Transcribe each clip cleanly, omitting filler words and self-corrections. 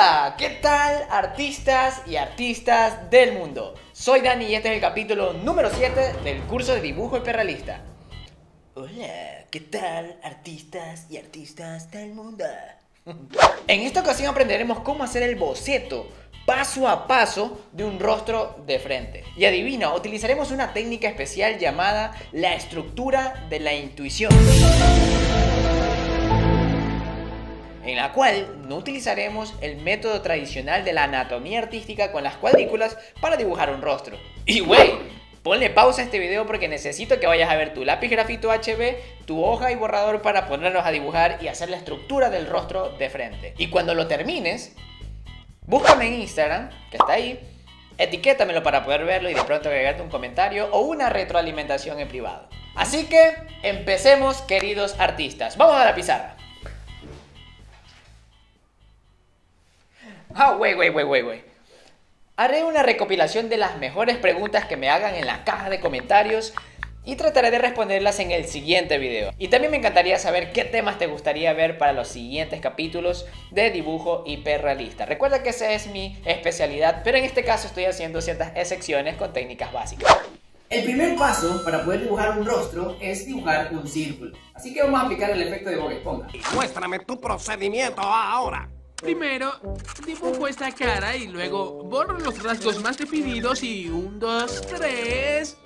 Hola, ¿qué tal artistas y artistas del mundo? Soy Danny y este es el capítulo número 7 del curso de dibujo hiperrealista. Hola, ¿qué tal artistas y artistas del mundo? En esta ocasión aprenderemos cómo hacer el boceto paso a paso de un rostro de frente. Y adivina, utilizaremos una técnica especial llamada la estructura de la intuición, en la cual no utilizaremos el método tradicional de la anatomía artística con las cuadrículas para dibujar un rostro. Y wey, ponle pausa a este video porque necesito que vayas a ver tu lápiz grafito HB, tu hoja y borrador para ponernos a dibujar y hacer la estructura del rostro de frente. Y cuando lo termines, búscame en Instagram, que está ahí, etiquétamelo para poder verlo y de pronto agregarte un comentario o una retroalimentación en privado. Así que empecemos, queridos artistas. Vamos a la pizarra. Güey. Haré una recopilación de las mejores preguntas que me hagan en la caja de comentarios y trataré de responderlas en el siguiente video. Y también me encantaría saber qué temas te gustaría ver para los siguientes capítulos de dibujo hiperrealista. Recuerda que esa es mi especialidad, pero en este caso estoy haciendo ciertas excepciones con técnicas básicas. El primer paso para poder dibujar un rostro es dibujar un círculo. Así que vamos a aplicar el efecto de Bob Esponja. Muéstrame tu procedimiento ahora. Primero, dibujo esta cara y luego borro los rasgos más definidos y 1, 2, 3...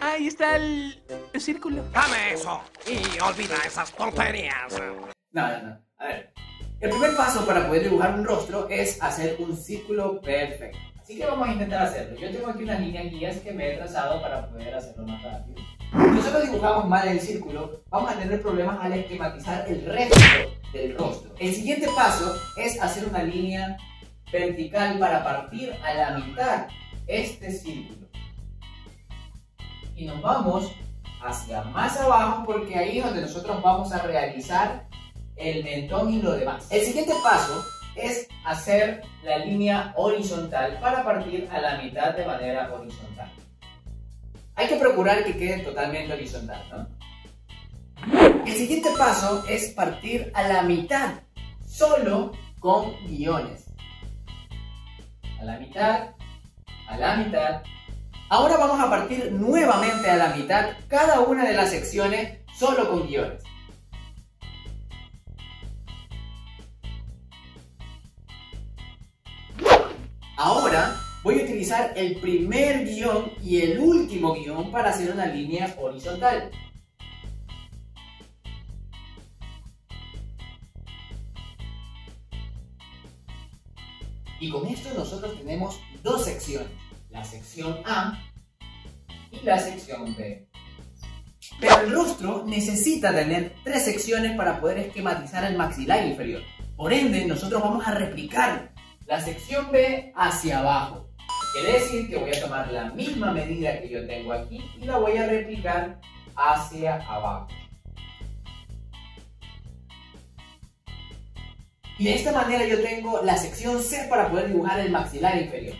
Ahí está el círculo. ¡Dame eso! Y olvida esas tonterías. No. A ver. El primer paso para poder dibujar un rostro es hacer un círculo perfecto. Así que vamos a intentar hacerlo. Yo tengo aquí unas líneas guías que me he trazado para poder hacerlo más rápido. Si nosotros dibujamos mal el círculo, vamos a tener problemas al esquematizar el resto del rostro. El siguiente paso es hacer una línea vertical para partir a la mitad este círculo. Y nos vamos hacia más abajo porque ahí es donde nosotros vamos a realizar el mentón y lo demás. El siguiente paso es hacer la línea horizontal para partir a la mitad de manera horizontal. Hay que procurar que quede totalmente horizontal, ¿no? El siguiente paso es partir a la mitad, solo con guiones. A la mitad, a la mitad. Ahora vamos a partir nuevamente a la mitad cada una de las secciones, solo con guiones. Ahora voy a utilizar el primer guión y el último guión para hacer una línea horizontal. Y con esto nosotros tenemos dos secciones, la sección A y la sección B. Pero el rostro necesita tener tres secciones para poder esquematizar el maxilar inferior. Por ende, nosotros vamos a replicar la sección B hacia abajo. Quiere decir que voy a tomar la misma medida que yo tengo aquí y la voy a replicar hacia abajo. Y de esta manera yo tengo la sección C para poder dibujar el maxilar inferior.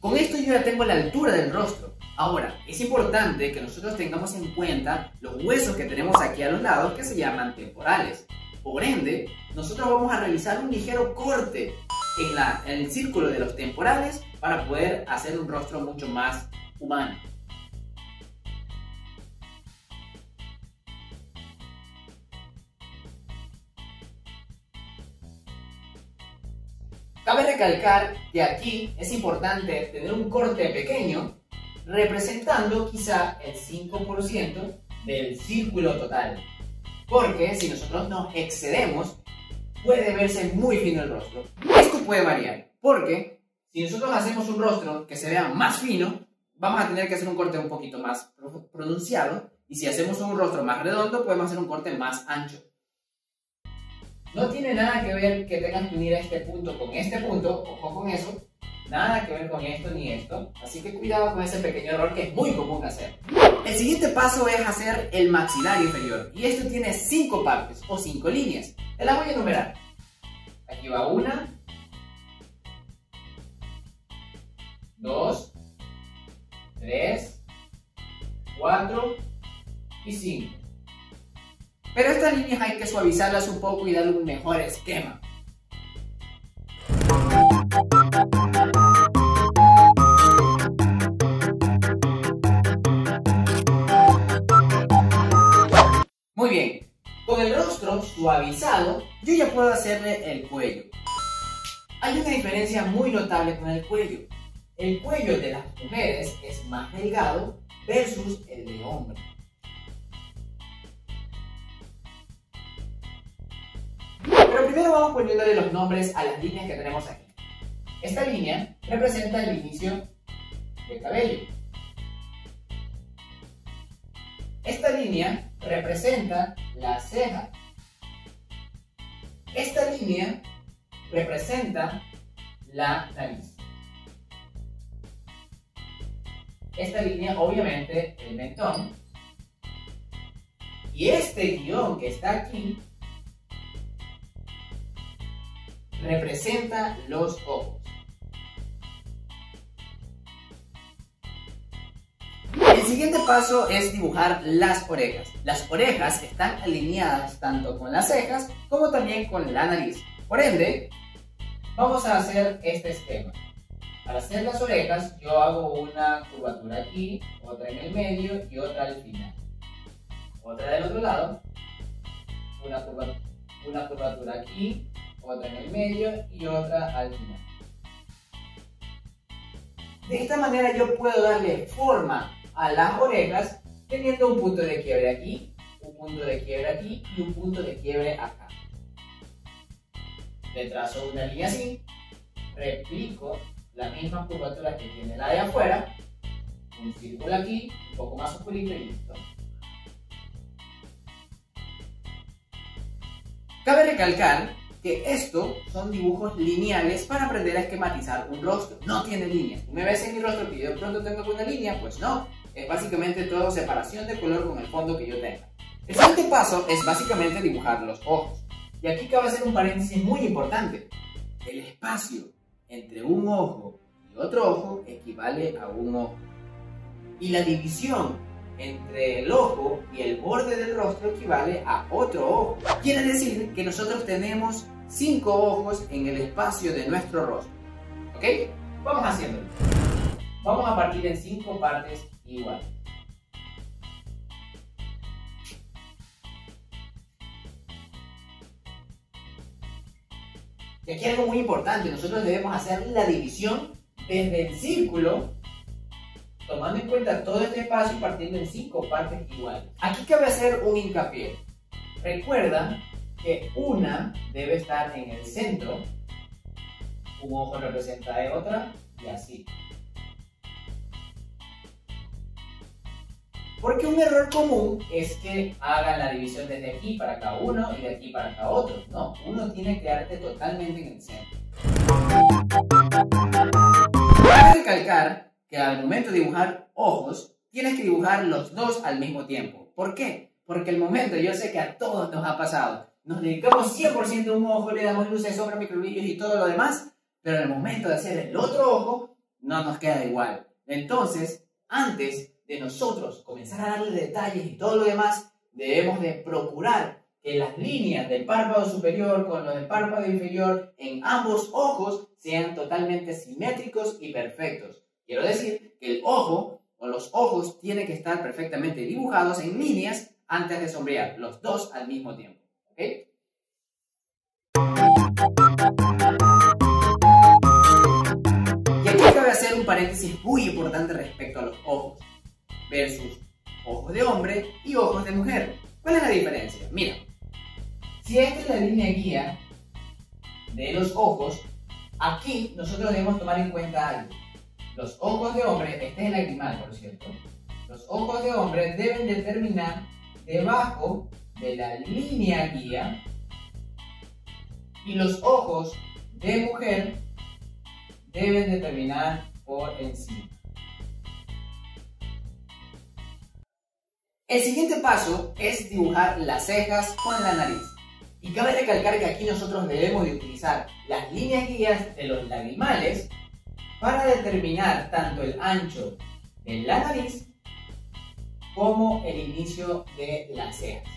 Con esto yo ya tengo la altura del rostro. Ahora, es importante que nosotros tengamos en cuenta los huesos que tenemos aquí a los lados que se llaman temporales. Por ende, nosotros vamos a realizar un ligero corte en el círculo de los temporales para poder hacer un rostro mucho más humano. Cabe recalcar que aquí es importante tener un corte pequeño representando quizá el 5% del círculo total, porque si nosotros nos excedemos puede verse muy fino el rostro. Esto puede variar, porque si nosotros hacemos un rostro que se vea más fino, vamos a tener que hacer un corte un poquito más pronunciado, y si hacemos un rostro más redondo podemos hacer un corte más ancho. No tiene nada que ver que tengas que unir este punto con este punto, ojo con eso, nada que ver con esto ni esto, así que cuidado con ese pequeño error que es muy común hacer. El siguiente paso es hacer el maxilar inferior, y esto tiene 5 partes o 5 líneas, te las voy a enumerar. Aquí va 1, 2, 3, 4 y 5. Pero estas líneas hay que suavizarlas un poco y darle un mejor esquema. patrón suavizado, yo ya puedo hacerle el cuello. Hay una diferencia muy notable con el cuello. El cuello de las mujeres es más delgado versus el de hombre. Pero primero vamos poniéndole los nombres a las líneas que tenemos aquí. Esta línea representa el inicio del cabello. Esta línea representa la ceja. Esta línea representa la nariz. Esta línea, obviamente, el mentón. Y este guión que está aquí representa los ojos. El siguiente paso es dibujar las orejas. Las orejas están alineadas tanto con las cejas como también con la nariz. Por ende, vamos a hacer este esquema. Para hacer las orejas, yo hago una curvatura aquí, otra en el medio y otra al final. Otra del otro lado, una curvatura aquí, otra en el medio y otra al final. De esta manera yo puedo darle forma a las orejas teniendo un punto de quiebre aquí, un punto de quiebre aquí y un punto de quiebre acá. Le trazo una línea así, replico la misma curvatura que tiene la de afuera, un círculo aquí, un poco más oscurito y listo. Cabe recalcar que estos son dibujos lineales para aprender a esquematizar un rostro, no tiene líneas. ¿Tú me ves en mi rostro que yo de pronto tengo una línea? Pues no, es básicamente todo separación de color con el fondo que yo tenga. El siguiente paso es básicamente dibujar los ojos. Y aquí cabe hacer un paréntesis muy importante, el espacio entre un ojo y otro ojo equivale a un ojo. Y la división entre el ojo y el borde del rostro equivale a otro ojo. Quiere decir que nosotros tenemos 5 ojos en el espacio de nuestro rostro. ¿Ok? Vamos haciéndolo. Vamos a partir en 5 partes iguales. Y aquí algo muy importante, nosotros debemos hacer la división desde el círculo, tomando en cuenta todo este espacio y partiendo en 5 partes iguales. Aquí cabe hacer un hincapié. Recuerda que una debe estar en el centro, un ojo representa a la otra y así. Porque un error común es que hagan la división desde aquí para acá uno y de aquí para acá otro. No, uno tiene que quedarte totalmente en el centro. Hay que recalcar que al momento de dibujar ojos, tienes que dibujar los dos al mismo tiempo. ¿Por qué? Porque el momento, yo sé que a todos nos ha pasado. Nos dedicamos 100% a un ojo, le damos luces, sombras, microvidrios y todo lo demás, pero en el momento de hacer el otro ojo, no nos queda igual. Entonces, antes de nosotros comenzar a darle detalles y todo lo demás, debemos de procurar que las líneas del párpado superior con los del párpado inferior en ambos ojos sean totalmente simétricos y perfectos. Quiero decir que el ojo o los ojos tienen que estar perfectamente dibujados en líneas antes de sombrear, los dos al mismo tiempo. ¿Okay? Y aquí cabe hacer un paréntesis muy importante respecto a los ojos versus ojos de hombre y ojos de mujer. ¿Cuál es la diferencia? Mira, si esta es la línea guía de los ojos, aquí nosotros debemos tomar en cuenta algo. Los ojos de hombre, este es el lagrimal, por cierto, los ojos de hombre deben de terminar debajo de la línea guía y los ojos de mujer deben de terminar por encima. El siguiente paso es dibujar las cejas con la nariz. Y cabe recalcar que aquí nosotros debemos de utilizar las líneas guías de los lagrimales para determinar tanto el ancho de la nariz como el inicio de las cejas.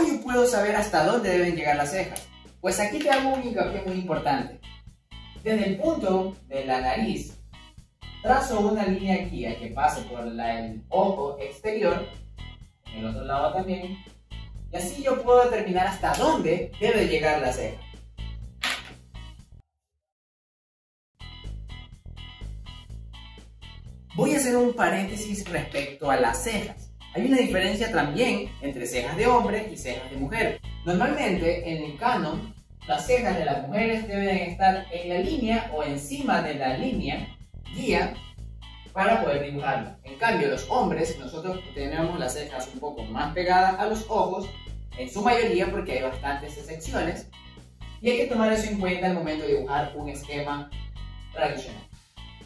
¿Cómo yo puedo saber hasta dónde deben llegar las cejas? Pues aquí te hago un hincapié muy importante. Desde el punto de la nariz, trazo una línea guía que pase por el ojo exterior, en el otro lado también, y así yo puedo determinar hasta dónde debe llegar la ceja. Voy a hacer un paréntesis respecto a las cejas. Hay una diferencia también entre cejas de hombre y cejas de mujer. Normalmente en el canon, las cejas de las mujeres deben estar en la línea o encima de la línea guía para poder dibujarlo. En cambio, los hombres, nosotros tenemos las cejas un poco más pegadas a los ojos, en su mayoría porque hay bastantes excepciones, y hay que tomar eso en cuenta al momento de dibujar un esquema tradicional.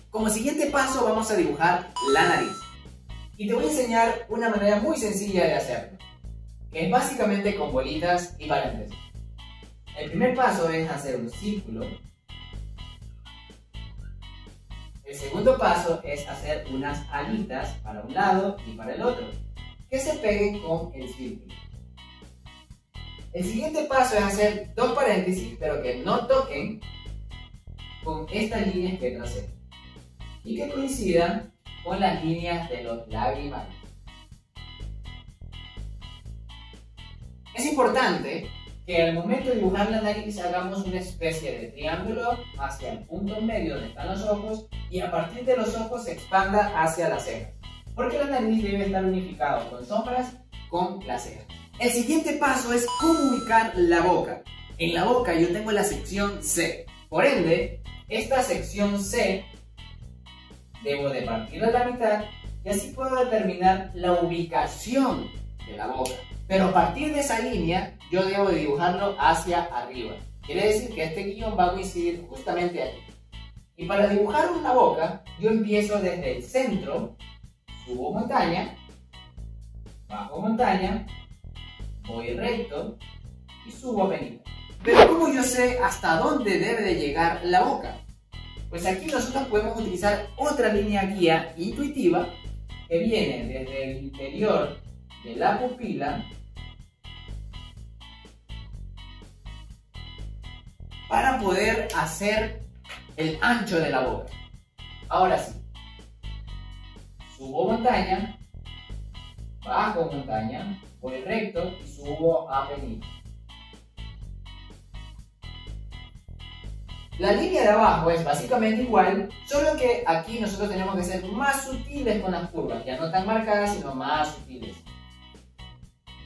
Como siguiente paso vamos a dibujar la nariz, y te voy a enseñar una manera muy sencilla de hacerlo, que es básicamente con bolitas y paréntesis. El primer paso es hacer un círculo. El segundo paso es hacer unas alitas para un lado y para el otro, que se peguen con el círculo. El siguiente paso es hacer dos paréntesis, pero que no toquen, con estas líneas que tracé, y que coincidan con las líneas de los lagrimales. Es importante que al momento de dibujar la nariz hagamos una especie de triángulo hacia el punto medio donde están los ojos, y a partir de los ojos se expanda hacia las cejas, porque la nariz debe estar unificada con sombras con las cejas. El siguiente paso es cómo ubicar la boca. En la boca yo tengo la sección C, por ende, esta sección C debo de partirla a la mitad y así puedo determinar la ubicación de la boca. Pero a partir de esa línea yo debo de dibujarlo hacia arriba. Quiere decir que este guión va a coincidir justamente aquí. Y para dibujar una boca, yo empiezo desde el centro, subo montaña, bajo montaña, voy recto y subo avenida. Pero ¿cómo yo sé hasta dónde debe de llegar la boca? Pues aquí nosotros podemos utilizar otra línea guía intuitiva que viene desde el interior de la pupila para poder hacer el ancho de la boca. Ahora sí, subo montaña, bajo montaña, voy recto y subo avenida. La línea de abajo es básicamente igual, solo que aquí nosotros tenemos que ser más sutiles con las curvas, ya no tan marcadas, sino más sutiles.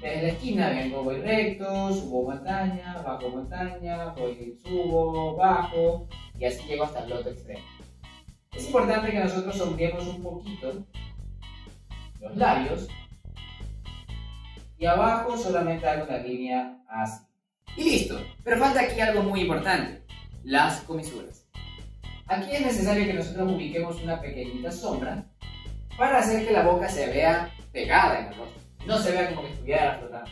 Desde la esquina vengo, voy recto, subo montaña, bajo montaña, voy subo, bajo, y así llego hasta el otro extremo. Es importante que nosotros sonriemos un poquito los labios, y abajo solamente hago una línea así. Y listo, pero falta aquí algo muy importante. Las comisuras. Aquí es necesario que nosotros ubiquemos una pequeñita sombra para hacer que la boca se vea pegada en el rostro, no se vea como que estuviera flotando.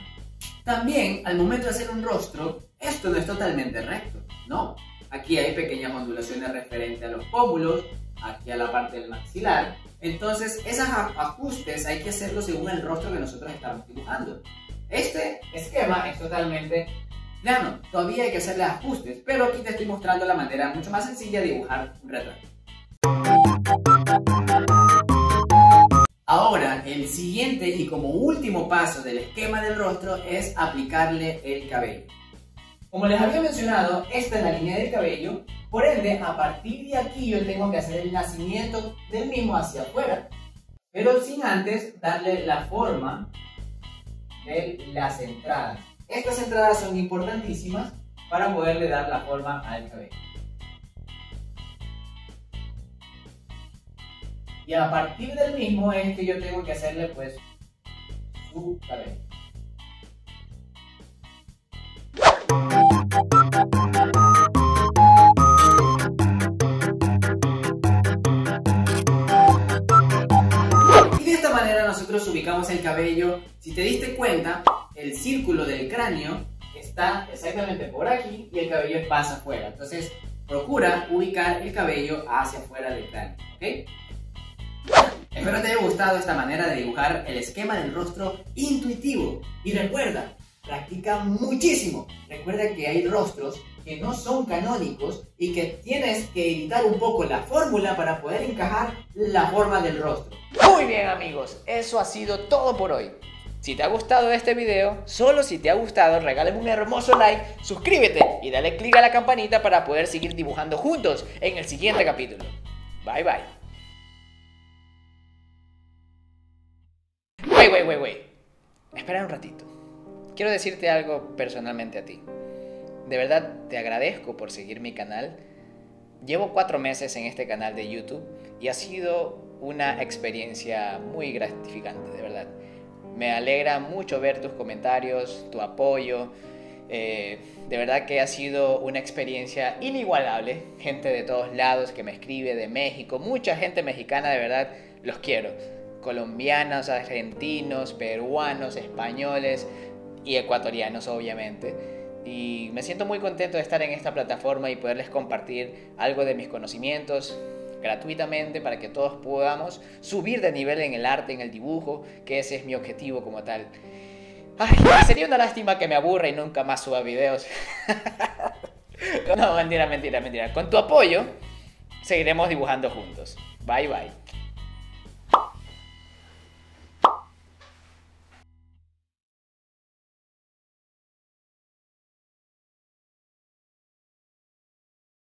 También, al momento de hacer un rostro, esto no es totalmente recto, ¿no? Aquí hay pequeñas ondulaciones referentes a los pómulos, aquí a la parte del maxilar. Entonces, esos ajustes hay que hacerlos según el rostro que nosotros estamos dibujando. Este esquema es totalmente plano, todavía hay que hacerle ajustes, pero aquí te estoy mostrando la manera mucho más sencilla de dibujar un retrato. Ahora, el siguiente y como último paso del esquema del rostro es aplicarle el cabello. Como les había mencionado, esta es la línea del cabello, por ende, a partir de aquí yo tengo que hacer el nacimiento del mismo hacia afuera, pero sin antes darle la forma de las entradas. Estas entradas son importantísimas para poderle dar la forma al cabello. Y a partir del mismo es que yo tengo que hacerle pues su cabello. Y de esta manera nosotros ubicamos el cabello. Si te diste cuenta, el círculo del cráneo está exactamente por aquí y el cabello pasa afuera. Entonces, procura ubicar el cabello hacia afuera del cráneo, ¿ok? Espero te haya gustado esta manera de dibujar el esquema del rostro intuitivo. Y recuerda, practica muchísimo. Recuerda que hay rostros que no son canónicos y que tienes que editar un poco la fórmula para poder encajar la forma del rostro. Muy bien amigos, eso ha sido todo por hoy. Si te ha gustado este video, solo si te ha gustado, regálame un hermoso like, suscríbete y dale click a la campanita para poder seguir dibujando juntos en el siguiente capítulo. Bye bye. Wey. Espera un ratito. Quiero decirte algo personalmente a ti. De verdad te agradezco por seguir mi canal. Llevo 4 meses en este canal de YouTube y ha sido una experiencia muy gratificante, de verdad. Me alegra mucho ver tus comentarios, tu apoyo. De verdad que ha sido una experiencia inigualable. Gente de todos lados que me escribe, de México, mucha gente mexicana, de verdad, los quiero. Colombianos, argentinos, peruanos, españoles y ecuatorianos, obviamente. Y me siento muy contento de estar en esta plataforma y poderles compartir algo de mis conocimientos gratuitamente para que todos podamos subir de nivel en el arte, en el dibujo, que ese es mi objetivo como tal. Ay, sería una lástima que me aburra y nunca más suba videos. No, mentira. Con tu apoyo seguiremos dibujando juntos. Bye.